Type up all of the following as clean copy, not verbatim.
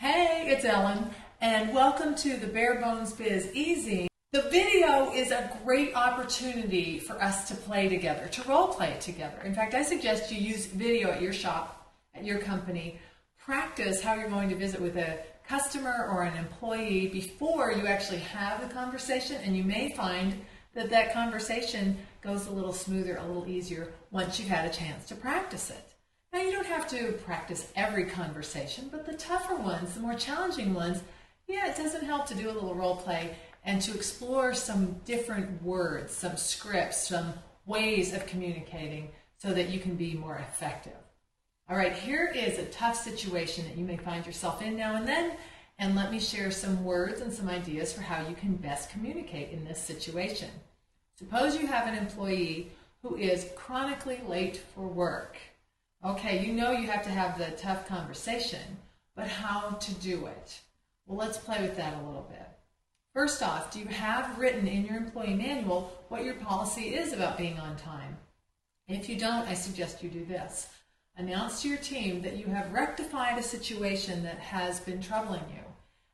Hey, it's Ellen, and welcome to the Bare Bones Biz Easy. The video is a great opportunity for us to play together, to role play it together. In fact, I suggest you use video at your shop, at your company. Practice how you're going to visit with a customer or an employee before you actually have the conversation, and you may find that that conversation goes a little smoother, a little easier once you've had a chance to practice it. Now, you don't have to practice every conversation, but the tougher ones, the more challenging ones, yeah, it doesn't help to do a little role play and to explore some different words, some scripts, some ways of communicating so that you can be more effective. All right, here is a tough situation that you may find yourself in now and then, and let me share some words and some ideas for how you can best communicate in this situation. Suppose you have an employee who is chronically late for work. Okay, you know you have to have the tough conversation, but how to do it? Well, let's play with that a little bit. First off, do you have written in your employee manual what your policy is about being on time? If you don't, I suggest you do this. Announce to your team that you have rectified a situation that has been troubling you,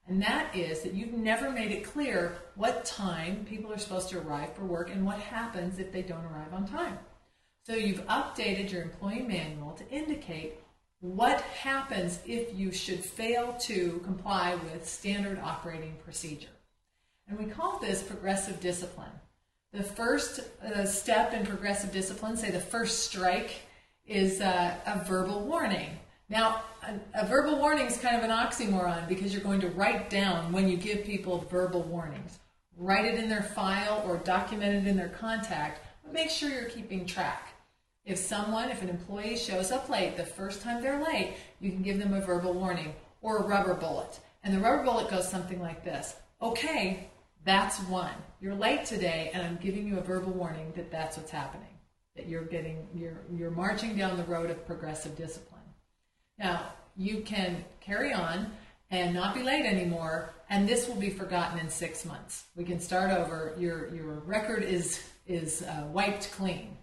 and that is that you've never made it clear what time people are supposed to arrive for work and what happens if they don't arrive on time. So you've updated your employee manual to indicate what happens if you should fail to comply with standard operating procedure. And we call this progressive discipline. The first step in progressive discipline, say the first strike, is a verbal warning. Now, a verbal warning is kind of an oxymoron because you're going to write down when you give people verbal warnings. Write it in their file or document it in their contact, but make sure you're keeping track. If an employee shows up late, the first time they're late, you can give them a verbal warning or a rubber bullet. And the rubber bullet goes something like this. Okay, that's one. You're late today, and I'm giving you a verbal warning that that's what's happening, that you're marching down the road of progressive discipline. Now, you can carry on and not be late anymore, and this will be forgotten in 6 months. We can start over. Your record is wiped clean.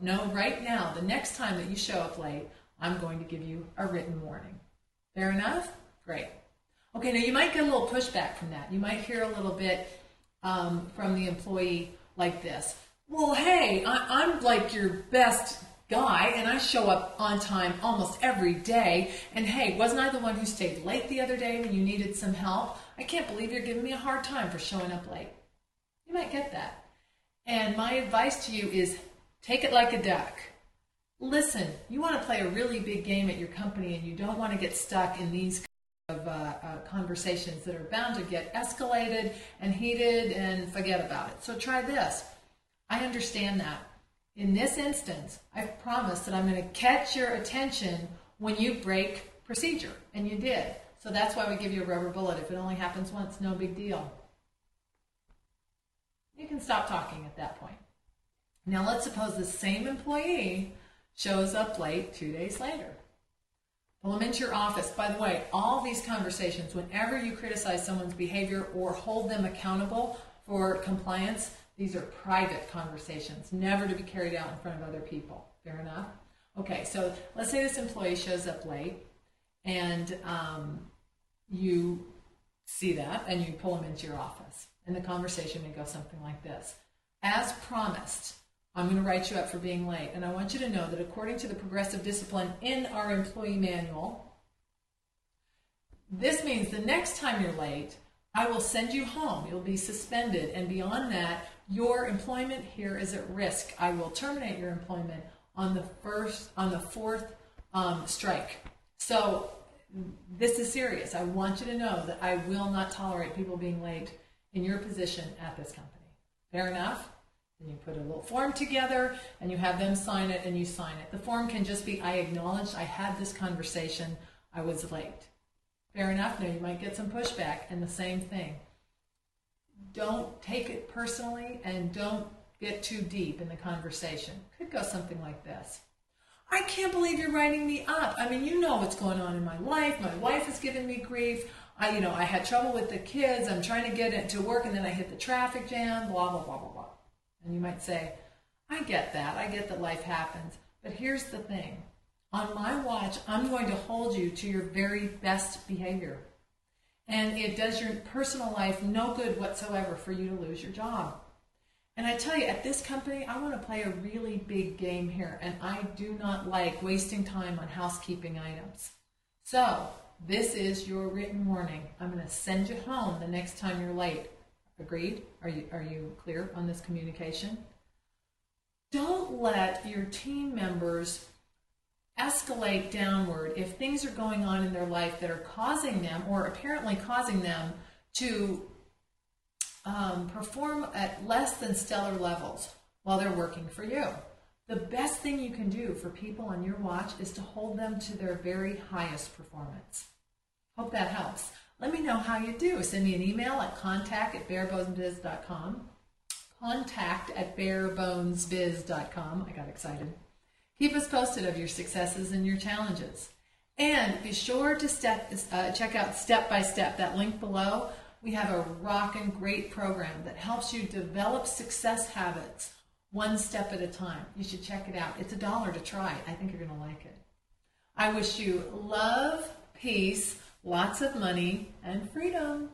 No, right now, the next time that you show up late, I'm going to give you a written warning. Fair enough? Great. Okay, now you might get a little pushback from that. You might hear a little bit from the employee like this. Well, hey, I'm like your best guy, and I show up on time almost every day. And hey, wasn't I the one who stayed late the other day when you needed some help? I can't believe you're giving me a hard time for showing up late. You might get that. And my advice to you is take it like a duck. Listen, you want to play a really big game at your company, and you don't want to get stuck in these of conversations that are bound to get escalated and heated, and forget about it. So try this. I understand that in this instance, I've promised that I'm going to catch your attention when you break procedure, and you did. So that's why we give you a rubber bullet. If it only happens once, no big deal. You can stop talking at that point. Now let's suppose the same employee shows up late 2 days later. Well, I'm into your office. By the way, all these conversations, whenever you criticize someone's behavior or hold them accountable for compliance, these are private conversations, never to be carried out in front of other people. Fair enough? Okay, so let's say this employee shows up late, and you see that, and you pull them into your office. And the conversation may go something like this. As promised, I'm going to write you up for being late, and I want you to know that according to the progressive discipline in our employee manual, this means the next time you're late, I will send you home. You'll be suspended, and beyond that, your employment here is at risk. I will terminate your employment on the fourth strike. So this is serious. I want you to know that I will not tolerate people being late in your position at this company. Fair enough? And you put a little form together, and you have them sign it, and you sign it. The form can just be, I acknowledged I had this conversation, I was late. Fair enough. Now you might get some pushback, and the same thing. Don't take it personally, and don't get too deep in the conversation. Could go something like this. I can't believe you're writing me up. I mean, you know what's going on in my life. My wife has given me grief. I had trouble with the kids. I'm trying to get it to work, and then I hit the traffic jam, blah, blah, blah, blah, blah. And you might say, I get that. I get that life happens. But here's the thing. On my watch, I'm going to hold you to your very best behavior. and it does your personal life no good whatsoever for you to lose your job. And I tell you, at this company, I want to play a really big game here, and I do not like wasting time on housekeeping items. So this is your written warning. I'm going to send you home the next time you're late. Agreed? Are you clear on this communication? Don't let your team members escalate downward if things are going on in their life that are causing them, or apparently causing them, to perform at less than stellar levels while they're working for you. The best thing you can do for people on your watch is to hold them to their very highest performance. Hope that helps. Let me know how you do. Send me an email at contact@barebonesbiz.com. Contact@barebonesbiz.com. I got excited. Keep us posted of your successes and your challenges. And be sure to check out Step by Step, that link below. We have a rockin' great program that helps you develop success habits one step at a time. You should check it out. It's $1 to try. I think you're going to like it. I wish you love, peace, lots of money, and freedom.